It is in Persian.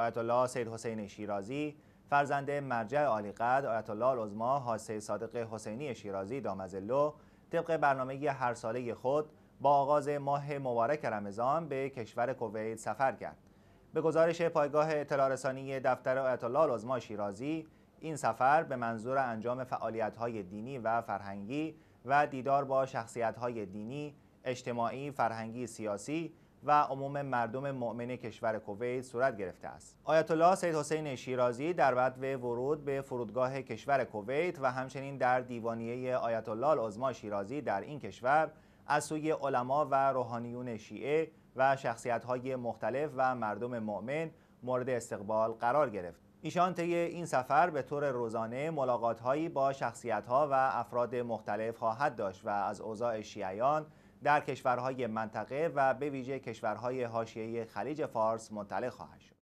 آیت الله سید حسینی شیرازی، فرزند مرجع عالی قدر آیت الله العظمی حاج صادق حسینی شیرازی دامظله، طبق برنامه هر ساله خود با آغاز ماه مبارک رمضان به کشور کویت سفر کرد. به گزارش پایگاه اطلاع رسانی دفتر آیت الله العظمی شیرازی، این سفر به منظور انجام فعالیت‌های دینی و فرهنگی و دیدار با شخصیت‌های دینی، اجتماعی، فرهنگی، سیاسی و عموم مردم مؤمن کشور کویت صورت گرفته است. آیت الله سید حسین شیرازی در بدو ورود به فرودگاه کشور کویت و همچنین در دیوانیه آیت الله العظمی شیرازی در این کشور از سوی علما و روحانیون شیعه و شخصیت‌های مختلف و مردم مؤمن مورد استقبال قرار گرفت. ایشان طی این سفر به طور روزانه ملاقات‌هایی با شخصیت‌ها و افراد مختلف خواهد داشت و از اوضاع شیعیان در کشورهای منطقه و به ویژه کشورهای حاشیه خلیج فارس مطلع خواهد شد.